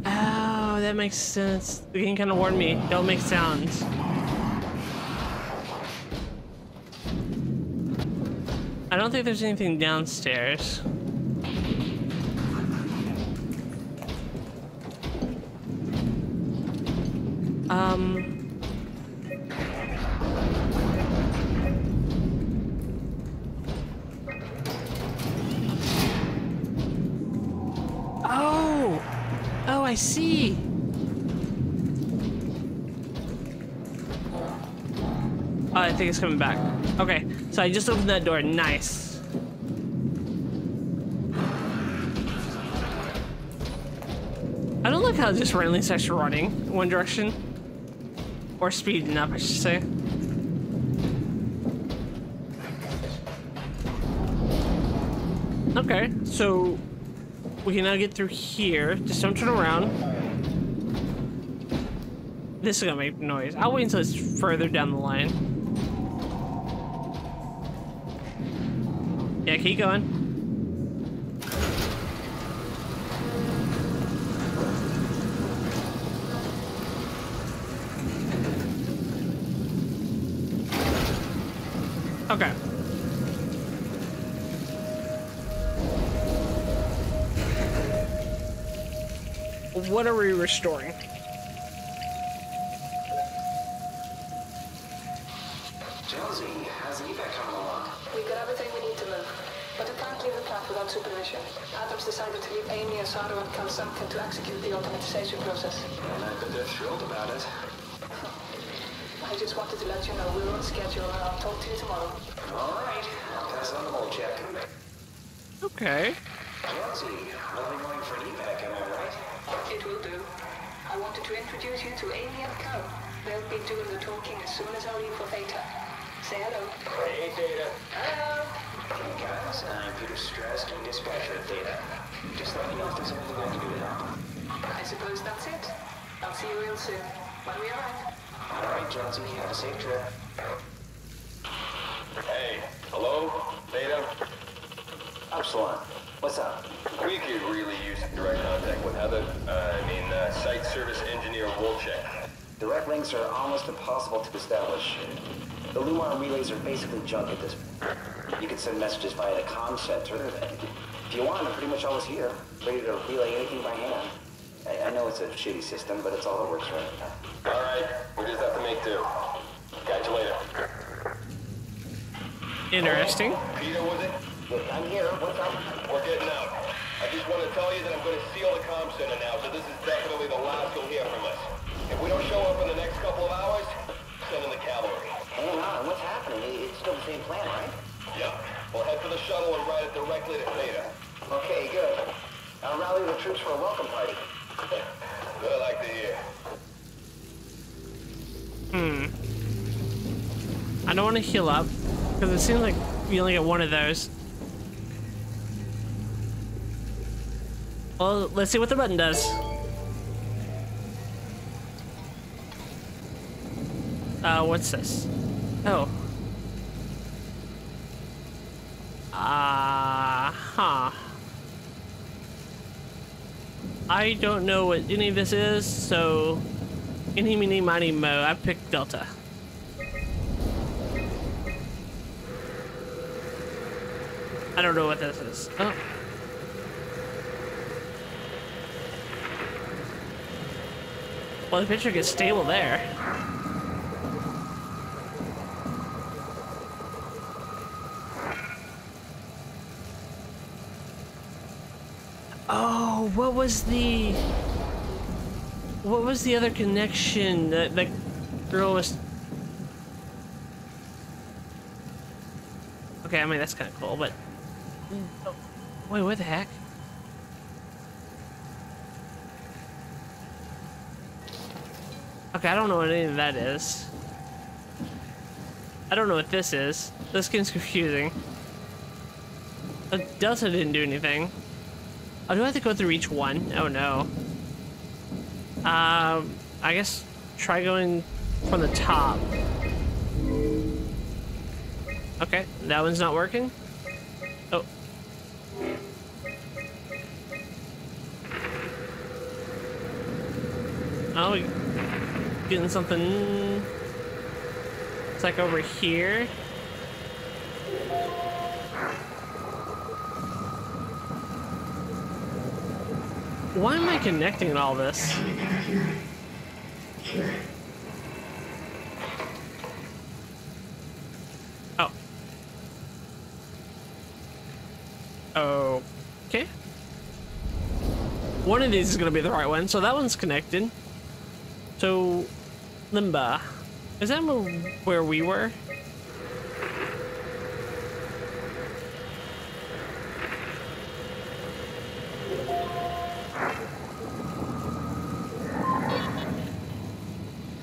Oh, that makes sense. The game kind of warned me. Don't make sounds. I don't think there's anything downstairs. Um, oh, oh, I see. Oh, I think it's coming back. Okay, so I just opened that door. Nice. I don't like how it just randomly starts running in one direction. Or speeding up, I should say. Okay, so we can now get through here. Just don't turn around. This is gonna make noise. I'll wait until it's further down the line. Yeah, keep going. Okay. What are we restoring? supervision, Adams decided to leave Amy Asaro and Carl Semken to execute the automatization process. And I bet they're thrilled about it. I just wanted to let you know we're on schedule and I'll talk to you tomorrow. All right. Pass on the whole check. Okay. Jesse, lovely morning for an evac, am I right? It will do. I wanted to introduce you to Amy and Carl. They'll be doing the talking as soon as I leave for Theta. Say hello. Hey, Theta. Hello. Hey, guys. I'm Peter Strest, and dispatcher at Theta. Just let me know if there's anything I can do to help. I suppose that's it. I'll see you real soon. When we arrive. All right, Johnson, have a safe trip. Hey, hello, Theta? Upsilon, what's up? We could really use direct contact with Heather. Uh, I mean, uh, site service engineer Wolchek. Direct links are almost impossible to establish. The Lunar relays are basically junk at this point. You can send messages via the comm center, and if you want, I'm pretty much always here, ready to relay anything by hand. I, I know it's a shitty system, but it's all that works right now. All right, we just have to make do. Catch you later. Interesting. Hello? Peter, was it? Yeah, I'm here. What's up? We're getting out. I just want to tell you that I'm going to seal the comm center now, so this is definitely the last you'll hear from us. If we don't show up in the next couple of hours, send in the cavalry. Hang on, what's happening? It's still the same plan, right? Yep. We'll head for the shuttle and ride it directly to Theta. Okay, good. I'll rally the troops for a welcome party. Good, I like to hear. Hmm. I don't want to heal up, because it seems like we only get one of those. Well, let's see what the button does. Uh, what's this? Oh. Ah, uh, huh. I don't know what any of this is, so any, meeny, miny, mo. I picked Delta. I don't know what this is. Oh. Well, the picture gets stable there. Oh, what was the what was the other connection that the girl was? Okay, I mean that's kind of cool, but oh, wait, what the heck? Okay, I don't know what any of that is. I don't know what this is. This game's confusing. But Delta didn't do anything. Oh, do I have to go through each one? Oh no. Um, I guess try going from the top. Okay, that one's not working. Oh. Oh, we're getting something. It's like over here. Why am I connecting in all this? Oh. Okay. One of these is gonna be the right one, so that one's connected. So, Lambda. Is that where we were?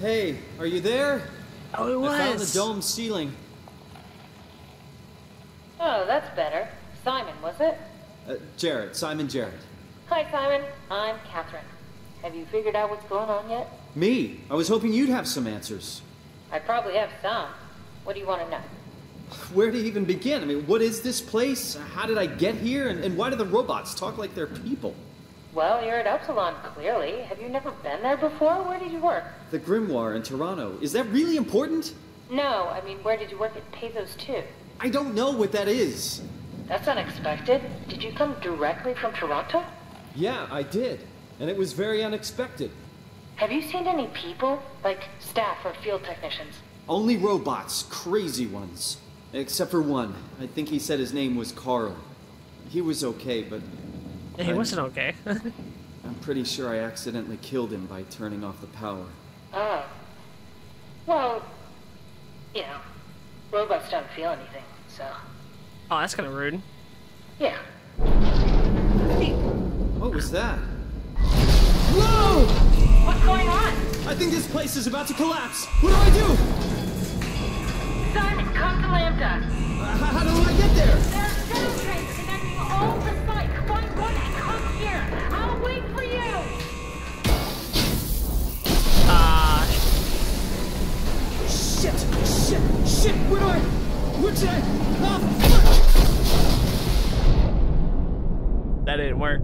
Hey, are you there? Oh, it was. I found the dome ceiling. Oh, that's better. Simon, was it? Uh, Jarrett, Simon Jarrett. Hi, Simon. I'm Catherine. Have you figured out what's going on yet? Me? I was hoping you'd have some answers. I probably have some. What do you want to know? Where to even begin? I mean, what is this place? How did I get here? And, and why do the robots talk like they're people? Well, you're at Upsilon, clearly. Have you never been there before? Where did you work? The Grimoire in Toronto. Is that really important? No, I mean, where did you work at PATHOS two? I don't know what that is. That's unexpected. Did you come directly from Toronto? Yeah, I did. And it was very unexpected. Have you seen any people? Like staff or field technicians? Only robots. Crazy ones. Except for one. I think he said his name was Carl. he was okay, but... Yeah, he I'm, wasn't okay. I'm pretty sure I accidentally killed him by turning off the power. Oh. Well, you know, robots don't feel anything, so... Oh, that's kind of rude. Yeah. Hey. What was that? Whoa! What's going on? I think this place is about to collapse. What do I do? Simon, come to Lambda. Uh, how, how do I get there? There are several trains connecting all the sites. Find one and come here. I'll wait for you. Ah. Uh... Shit! Shit! Shit! Where do I? Where did I? Oh, fuck! That didn't work.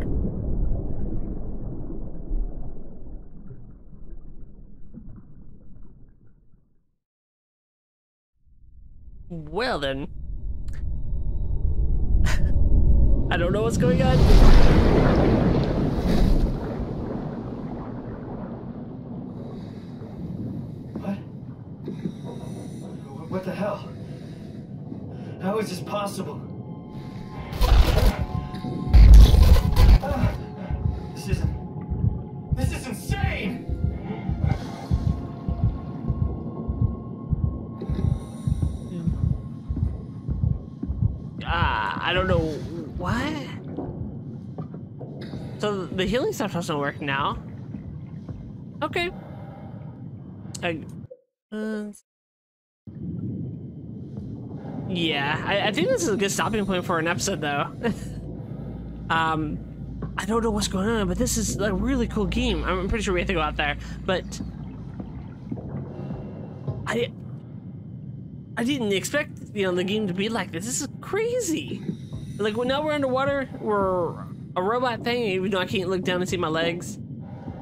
Well then, I don't know what's going on. What? What the hell? How is this possible? Ah, this isn't. This is insane. Ah, I don't know what. So the healing stuff doesn't work now. Okay. I, uh, yeah, I, I think this is a good stopping point for an episode, though. um, I don't know what's going on, but this is a really cool game. I'm pretty sure we have to go out there, but I. I didn't expect, you know, the game to be like this. This is crazy. Like, well, now we're underwater. We're a robot thing, even though I can't look down and see my legs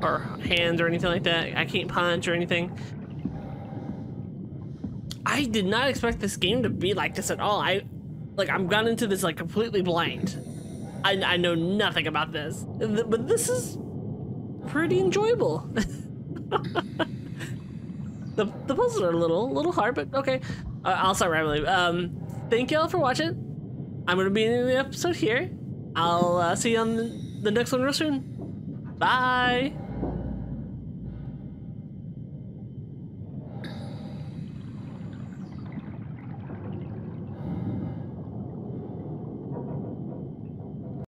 or hands or anything like that. I can't punch or anything. I did not expect this game to be like this at all. I, like, I'm gone into this, like, completely blind. I, I know nothing about this. But this is pretty enjoyable. The, the puzzles are a little, little hard, but okay. Uh, I'll start rambling. Um, thank y'all for watching. I'm gonna be in the episode here. I'll uh, see you on the next one real soon. Bye.